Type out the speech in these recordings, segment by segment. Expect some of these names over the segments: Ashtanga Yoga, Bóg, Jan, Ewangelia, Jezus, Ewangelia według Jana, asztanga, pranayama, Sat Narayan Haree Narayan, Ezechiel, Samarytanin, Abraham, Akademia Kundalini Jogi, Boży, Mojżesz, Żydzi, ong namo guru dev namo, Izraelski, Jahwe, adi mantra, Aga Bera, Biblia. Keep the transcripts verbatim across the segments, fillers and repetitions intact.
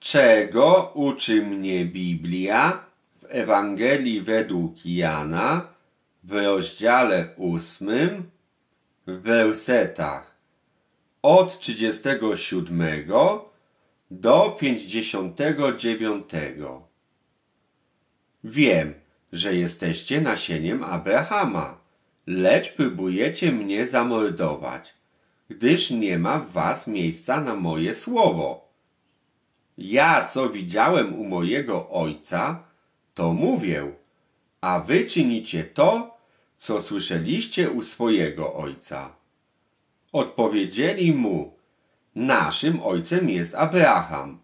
czego uczy mnie Biblia w Ewangelii według Jana w rozdziale ósmym w wersetach od trzydziestego siódmego do pięćdziesiątego dziewiątego. Wiem, że jesteście nasieniem Abrahama, lecz próbujecie mnie zamordować, gdyż nie ma w was miejsca na moje słowo. Ja, co widziałem u mojego ojca, to mówię, a wy czynicie to, co słyszeliście u swojego ojca. Odpowiedzieli mu, naszym ojcem jest Abraham.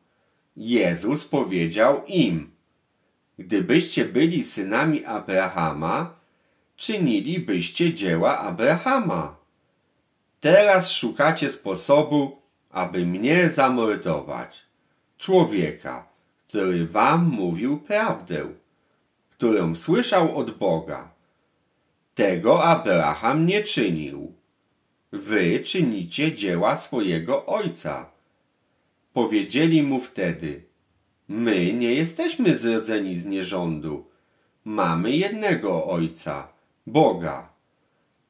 Jezus powiedział im, gdybyście byli synami Abrahama, czynilibyście dzieła Abrahama. Teraz szukacie sposobu, aby mnie zamordować. Człowieka, który wam mówił prawdę, którą słyszał od Boga. Tego Abraham nie czynił. Wy czynicie dzieła swojego ojca. Powiedzieli mu wtedy, my nie jesteśmy zrodzeni z nierządu. Mamy jednego ojca, Boga.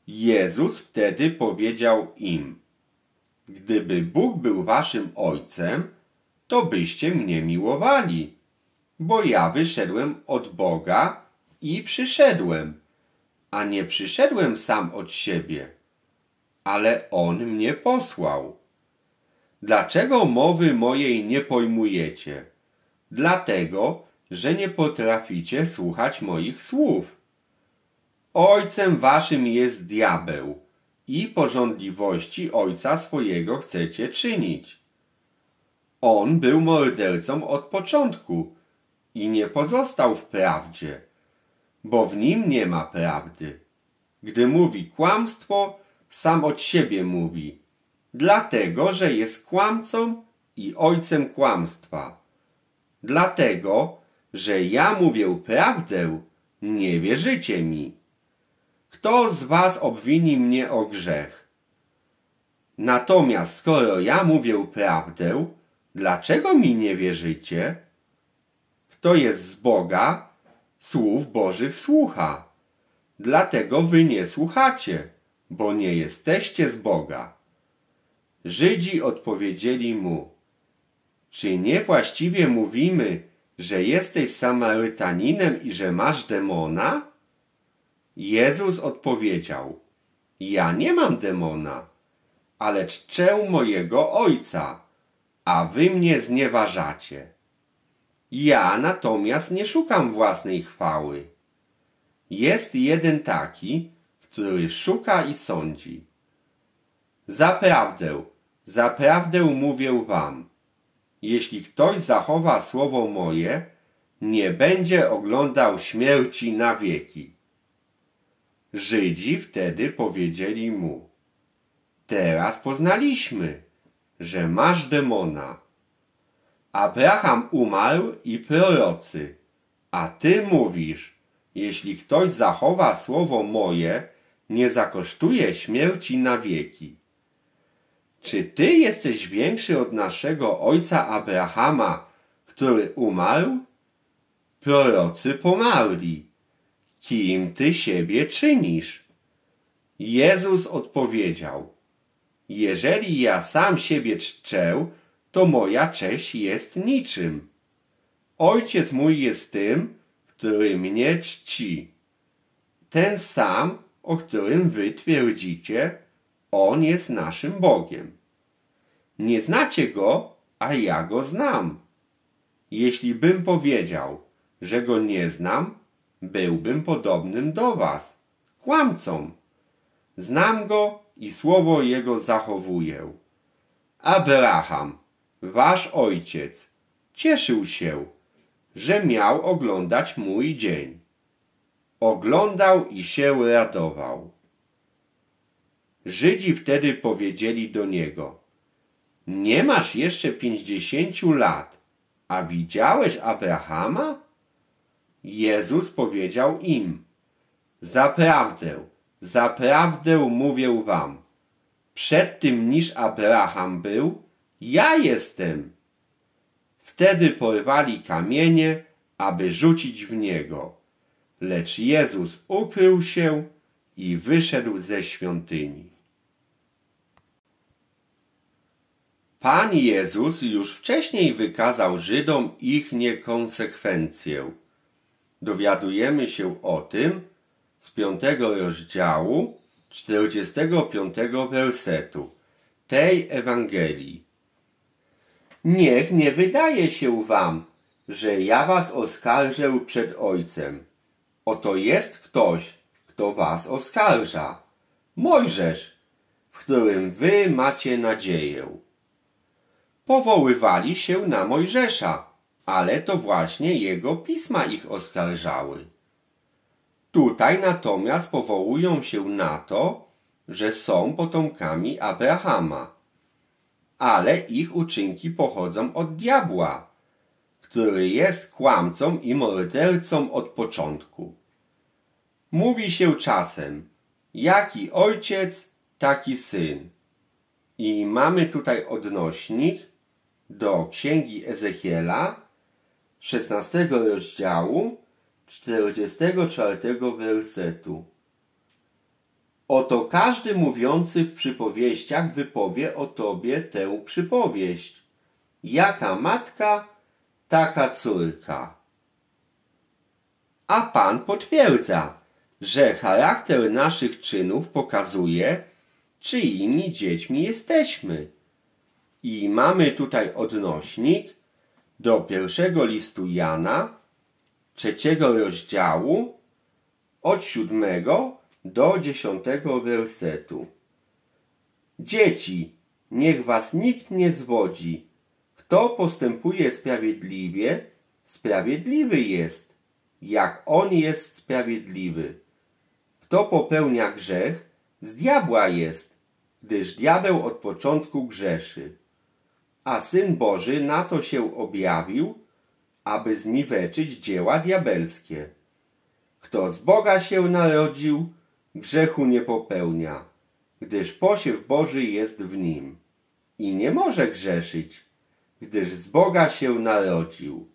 Jezus wtedy powiedział im, gdyby Bóg był waszym ojcem, to byście mnie miłowali, bo ja wyszedłem od Boga i przyszedłem, a nie przyszedłem sam od siebie, ale On mnie posłał. Dlaczego mowy mojej nie pojmujecie? Dlatego, że nie potraficie słuchać moich słów. Ojcem waszym jest diabeł i pożądliwości ojca swojego chcecie czynić. On był mordercą od początku i nie pozostał w prawdzie, bo w nim nie ma prawdy. Gdy mówi kłamstwo, sam od siebie mówi, dlatego, że jest kłamcą i ojcem kłamstwa. Dlatego, że ja mówię prawdę, nie wierzycie mi. Kto z was obwini mnie o grzech? Natomiast skoro ja mówię prawdę, dlaczego mi nie wierzycie? Kto jest z Boga, słów Bożych słucha. Dlatego wy nie słuchacie, bo nie jesteście z Boga. Żydzi odpowiedzieli mu, czy nie właściwie mówimy, że jesteś Samarytaninem i że masz demona? Jezus odpowiedział, ja nie mam demona, ale czczę mojego Ojca, a wy mnie znieważacie. Ja natomiast nie szukam własnej chwały. Jest jeden taki, który szuka i sądzi. Zaprawdę, zaprawdę mówię wam, jeśli ktoś zachowa słowo moje, nie będzie oglądał śmierci na wieki. Żydzi wtedy powiedzieli mu, teraz poznaliśmy, że masz demona. Abraham umarł i prorocy, a ty mówisz, jeśli ktoś zachowa słowo moje, nie zakosztuje śmierci na wieki. Czy ty jesteś większy od naszego ojca Abrahama, który umarł? Prorocy pomarli. Kim ty siebie czynisz? Jezus odpowiedział, jeżeli ja sam siebie czczę, to moja cześć jest niczym. Ojciec mój jest tym, który mnie czci. Ten sam, o którym wy twierdzicie, On jest naszym Bogiem. Nie znacie Go, a ja Go znam. Jeśli bym powiedział, że Go nie znam, byłbym podobnym do was, kłamcą. Znam Go i słowo Jego zachowuję. Abraham, wasz ojciec, cieszył się, że miał oglądać mój dzień. Oglądał i się radował. Żydzi wtedy powiedzieli do niego, nie masz jeszcze pięćdziesięciu lat, a widziałeś Abrahama? Jezus powiedział im, zaprawdę, zaprawdę mówię wam, przed tym niż Abraham był, ja jestem. Wtedy porwali kamienie, aby rzucić w niego. Lecz Jezus ukrył się i wyszedł ze świątyni. Pan Jezus już wcześniej wykazał Żydom ich niekonsekwencję. Dowiadujemy się o tym z piątego rozdziału, czterdziestego piątego wersetu tej Ewangelii. Niech nie wydaje się wam, że ja was oskarżę przed Ojcem. Oto jest ktoś, kto was oskarża. Mojżesz, w którym wy macie nadzieję. Powoływali się na Mojżesza, ale to właśnie jego pisma ich oskarżały. Tutaj natomiast powołują się na to, że są potomkami Abrahama, ale ich uczynki pochodzą od diabła, który jest kłamcą i mordercą od początku. Mówi się czasem, jaki ojciec, taki syn. I mamy tutaj odnośnik do księgi Ezechiela, szesnastego rozdziału, czterdziestego czwartego wersetu. Oto każdy mówiący w przypowieściach wypowie o tobie tę przypowieść. Jaka matka, taka córka. A Pan potwierdza, że charakter naszych czynów pokazuje, czyimi dziećmi jesteśmy. I mamy tutaj odnośnik do pierwszego listu Jana, trzeciego rozdziału, od siódmego do dziesiątego wersetu. Dzieci, niech was nikt nie zwodzi. Kto postępuje sprawiedliwie, sprawiedliwy jest, jak on jest sprawiedliwy. Kto popełnia grzech, z diabła jest, gdyż diabeł od początku grzeszy. A Syn Boży na to się objawił, aby zniweczyć dzieła diabelskie. Kto z Boga się narodził, grzechu nie popełnia, gdyż posiew Boży jest w nim. I nie może grzeszyć, gdyż z Boga się narodził.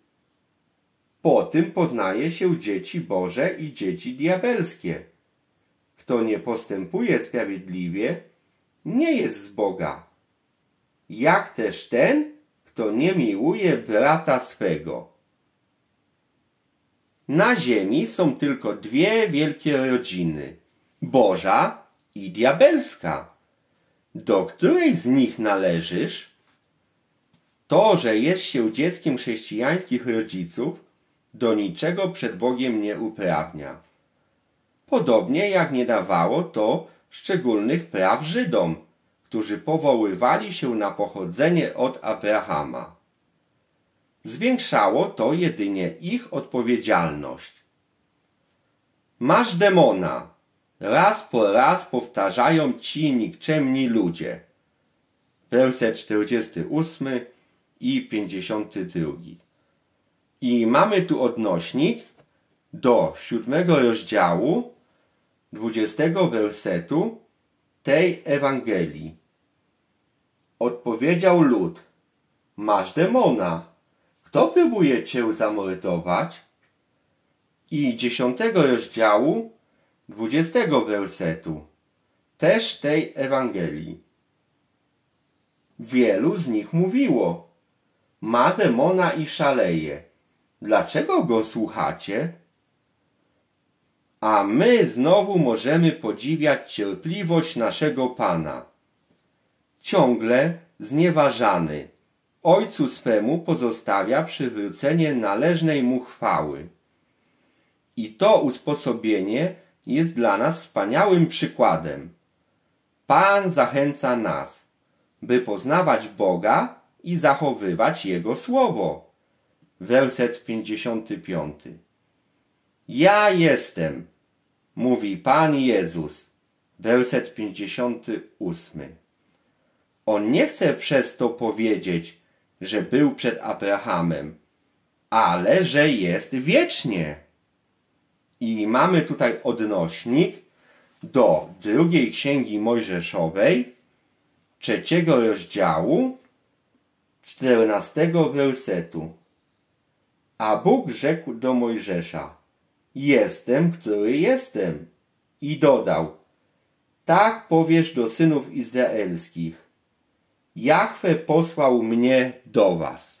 Po tym poznaje się dzieci Boże i dzieci diabelskie. Kto nie postępuje sprawiedliwie, nie jest z Boga. Jak też ten, kto nie miłuje brata swego. Na ziemi są tylko dwie wielkie rodziny, Boża i diabelska. Do której z nich należysz? To, że jest się dzieckiem chrześcijańskich rodziców, do niczego przed Bogiem nie uprawnia. Podobnie jak nie dawało to szczególnych praw Żydom, którzy powoływali się na pochodzenie od Abrahama. Zwiększało to jedynie ich odpowiedzialność. Masz demona, raz po raz powtarzają ci nikczemni ludzie. Werset czterdziesty ósmy i pięćdziesiąty drugi. I mamy tu odnośnik do siódmego rozdziału, dwudziestego wersetu tej Ewangelii. Odpowiedział lud, masz demona. Kto próbuje cię zamordować? I dziesiątego rozdziału, dwudziestego wersetu, też tej Ewangelii. Wielu z nich mówiło, ma demona i szaleje. Dlaczego go słuchacie? A my znowu możemy podziwiać cierpliwość naszego Pana. Ciągle znieważany, Ojcu swemu pozostawia przywrócenie należnej mu chwały. I to usposobienie jest dla nas wspaniałym przykładem. Pan zachęca nas, by poznawać Boga i zachowywać Jego słowo. Werset pięćdziesiąty piąty. Ja jestem, mówi Pan Jezus. Werset pięćdziesiąty ósmy. On nie chce przez to powiedzieć, że był przed Abrahamem, ale że jest wiecznie. I mamy tutaj odnośnik do drugiej księgi Mojżeszowej, trzeciego rozdziału, czternastego wersetu. A Bóg rzekł do Mojżesza, jestem, który jestem. I dodał, tak powiesz do synów izraelskich, Jahwe posłał mnie do was.